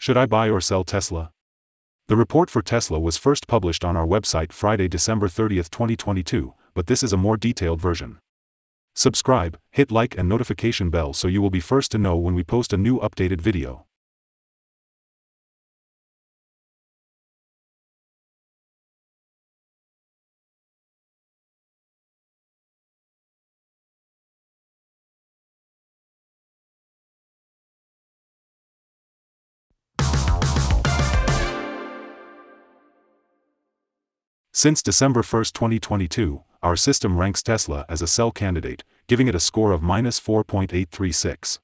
Should I buy or sell Tesla? The report for Tesla was first published on our website Friday, December 30, 2022, but this is a more detailed version. Subscribe, hit like and notification bell so you will be first to know when we post a new updated video. Since December 1, 2022, our system ranks Tesla as a sell candidate, giving it a score of -4.836.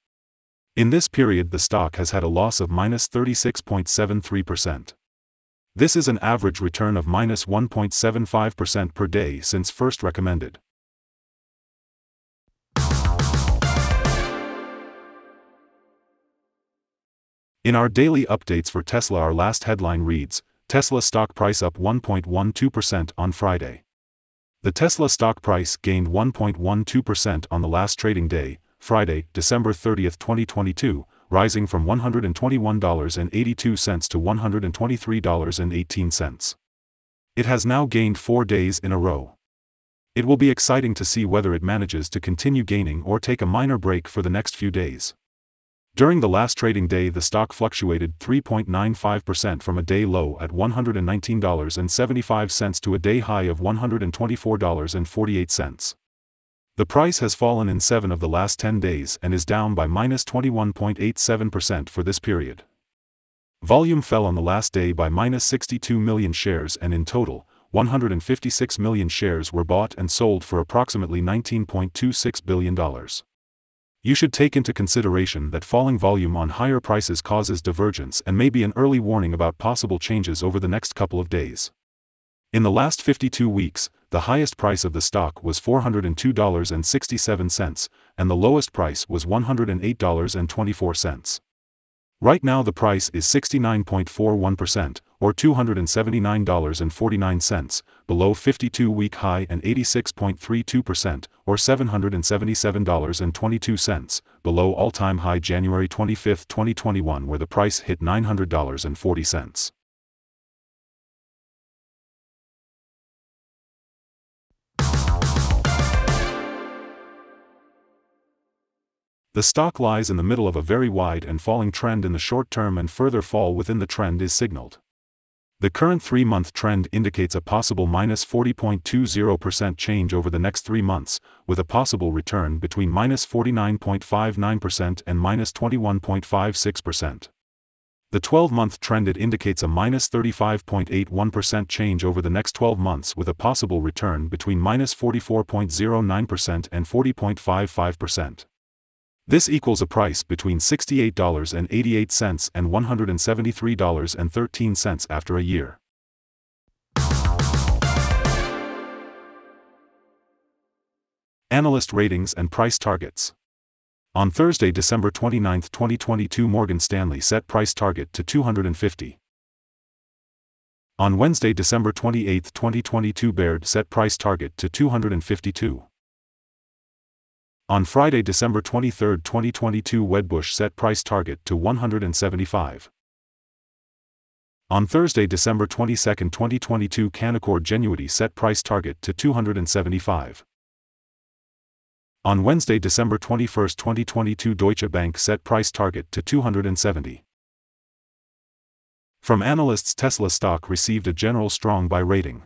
In this period the stock has had a loss of -36.73%. This is an average return of -1.75% per day since first recommended. In our daily updates for Tesla, our last headline reads, Tesla stock price up 1.12% on Friday. The Tesla stock price gained 1.12% on the last trading day, Friday, December 30, 2022, rising from $121.82 to $123.18. It has now gained 4 days in a row. It will be exciting to see whether it manages to continue gaining or take a minor break for the next few days. During the last trading day the stock fluctuated 3.95% from a day low at $119.75 to a day high of $124.48. The price has fallen in 7 of the last 10 days and is down by -21.87% for this period. Volume fell on the last day by -62 million shares, and in total, 156 million shares were bought and sold for approximately $19.26 billion. You should take into consideration that falling volume on higher prices causes divergence and may be an early warning about possible changes over the next couple of days. In the last 52 weeks, the highest price of the stock was $402.67, and the lowest price was $108.24. Right now the price is 69.41%, or $279.49, below 52-week high, and 86.32%, or $777.22, below all-time high January 25, 2021, where the price hit $900.40. The stock lies in the middle of a very wide and falling trend in the short term, and further fall within the trend is signaled. The current 3-month trend indicates a possible -40.20% change over the next 3 months, with a possible return between -49.59% and -21.56%. The 12-month trend indicates a -35.81% change over the next 12 months with a possible return between -44.09% and 40.55%. This equals a price between $68.88 and $173.13 after a year. Analyst ratings and price targets. On Thursday, December 29, 2022, Morgan Stanley set price target to 250. On Wednesday, December 28, 2022, Baird set price target to 252. On Friday, December 23, 2022, Wedbush set price target to 175. On Thursday, December 22, 2022, Canaccord Genuity set price target to 275. On Wednesday, December 21, 2022, Deutsche Bank set price target to 270. From analysts, Tesla stock received a general strong buy rating.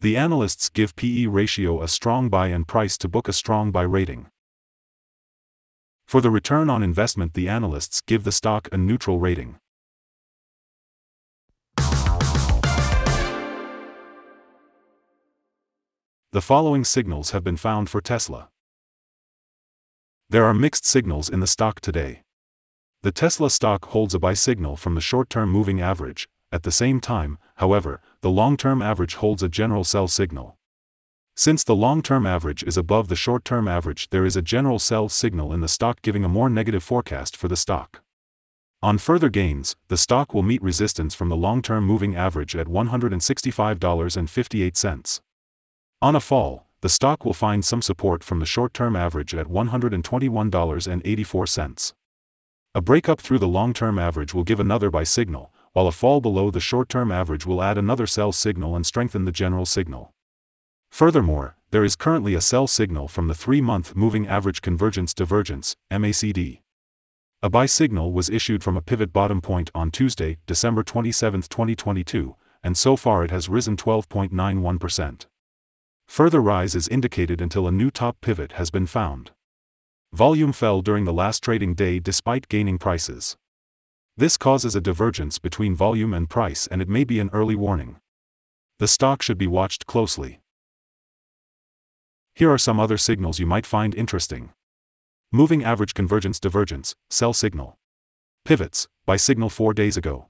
The analysts give PE ratio a strong buy and price to book a strong buy rating. For the return on investment, the analysts give the stock a neutral rating. The following signals have been found for Tesla. There are mixed signals in the stock today. The Tesla stock holds a buy signal from the short-term moving average. At the same time, however, the long-term average holds a general sell signal. Since the long-term average is above the short-term average, there is a general sell signal in the stock, giving a more negative forecast for the stock. On further gains, the stock will meet resistance from the long-term moving average at $165.58. On a fall, the stock will find some support from the short-term average at $121.84. A break up through the long-term average will give another buy signal, while a fall below the short-term average will add another sell signal and strengthen the general signal. Furthermore, there is currently a sell signal from the 3-month moving average convergence divergence, MACD. A buy signal was issued from a pivot bottom point on Tuesday, December 27, 2022, and so far it has risen 12.91%. Further rise is indicated until a new top pivot has been found. Volume fell during the last trading day despite gaining prices. This causes a divergence between volume and price, and it may be an early warning. The stock should be watched closely. Here are some other signals you might find interesting. Moving average convergence divergence, sell signal. Pivots, buy signal 4 days ago.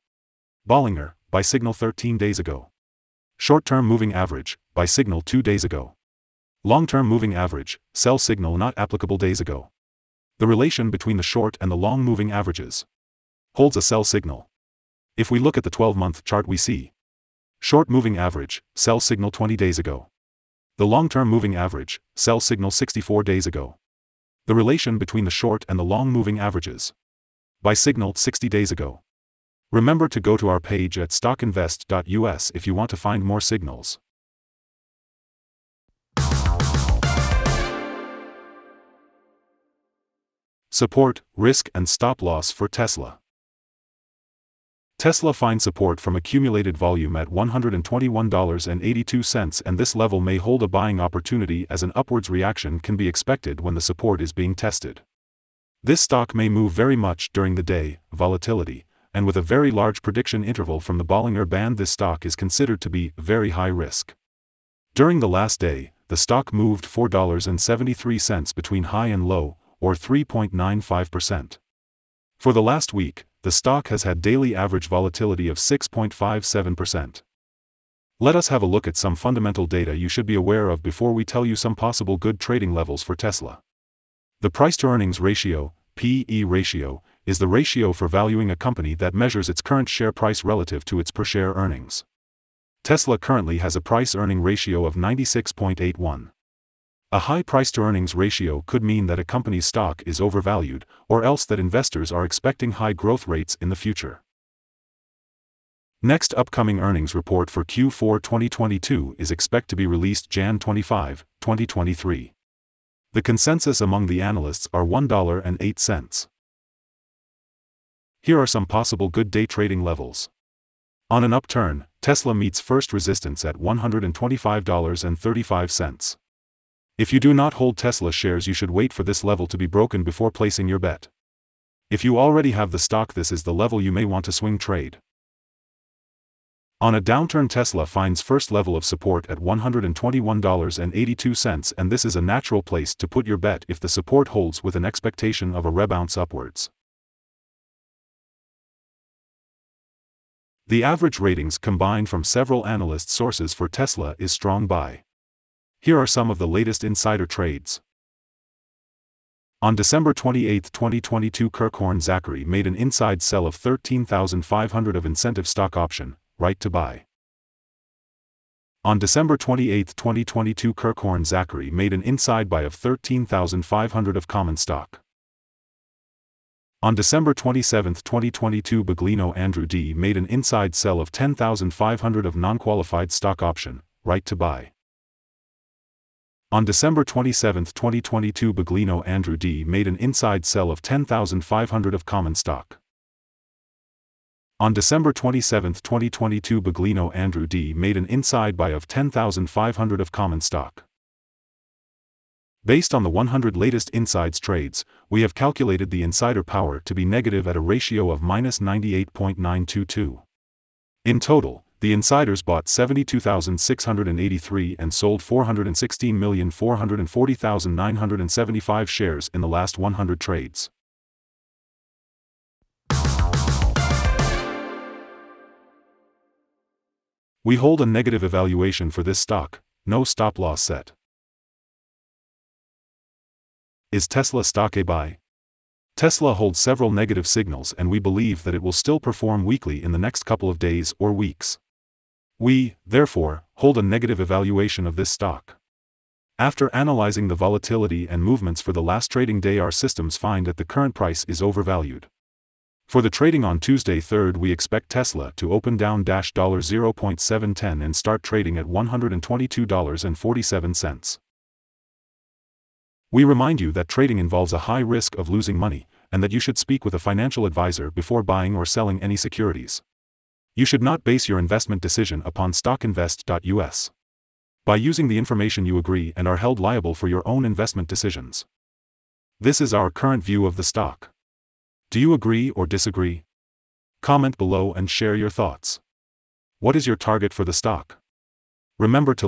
Bollinger, buy signal 13 days ago. Short-term moving average, buy signal 2 days ago. Long-term moving average, sell signal not applicable days ago. The relation between the short and the long moving averages holds a sell signal. If we look at the 12-month chart, we see short moving average, sell signal 20 days ago. The long-term moving average, sell signal 64 days ago. The relation between the short and the long moving averages buy signal 60 days ago. Remember to go to our page at stockinvest.us if you want to find more signals. Support, risk and stop loss for Tesla. Tesla finds support from accumulated volume at $121.82, and this level may hold a buying opportunity as an upwards reaction can be expected when the support is being tested. This stock may move very much during the day, volatility, and with a very large prediction interval from the Bollinger Band, this stock is considered to be very high risk. During the last day, the stock moved $4.73 between high and low, or 3.95%. For the last week, the stock has had daily average volatility of 6.57%. Let us have a look at some fundamental data you should be aware of before we tell you some possible good trading levels for Tesla. The price-to-earnings ratio, PE ratio, is the ratio for valuing a company that measures its current share price relative to its per-share earnings. Tesla currently has a price-earning ratio of 96.81. A high price-to-earnings ratio could mean that a company's stock is overvalued, or else that investors are expecting high growth rates in the future. Next upcoming earnings report for Q4 2022 is expected to be released Jan 25, 2023. The consensus among the analysts are $1.08. Here are some possible good day trading levels. On an upturn, Tesla meets first resistance at $125.35. If you do not hold Tesla shares, you should wait for this level to be broken before placing your bet. If you already have the stock, this is the level you may want to swing trade. On a downturn, Tesla finds first level of support at $121.82, and this is a natural place to put your bet if the support holds with an expectation of a rebound upwards. The average ratings combined from several analyst sources for Tesla is strong buy. Here are some of the latest insider trades. On December 28, 2022, Kirkhorn Zachary made an inside sell of 13,500 of incentive stock option, right to buy. On December 28, 2022, Kirkhorn Zachary made an inside buy of 13,500 of common stock. On December 27, 2022, Baglino Andrew D. made an inside sell of 10,500 of non-qualified stock option, right to buy. On December 27, 2022, Baglino Andrew D. made an inside sell of 10,500 of common stock. On December 27, 2022, Baglino Andrew D. made an inside buy of 10,500 of common stock. Based on the 100 latest insides trades, we have calculated the insider power to be negative at a ratio of -98.922. In total, the insiders bought 72,683 and sold 416,440,975 shares in the last 100 trades. We hold a negative evaluation for this stock, no stop loss set. Is Tesla stock a buy? Tesla holds several negative signals, and we believe that it will still perform weakly in the next couple of days or weeks. We, therefore, hold a negative evaluation of this stock. After analyzing the volatility and movements for the last trading day, our systems find that the current price is overvalued. For the trading on Tuesday 3rd, we expect Tesla to open down $0.710 and start trading at $122.47. We remind you that trading involves a high risk of losing money, and that you should speak with a financial advisor before buying or selling any securities. You should not base your investment decision upon stockinvest.us. By using the information you agree and are held liable for your own investment decisions. This is our current view of the stock. Do you agree or disagree? Comment below and share your thoughts. What is your target for the stock? Remember to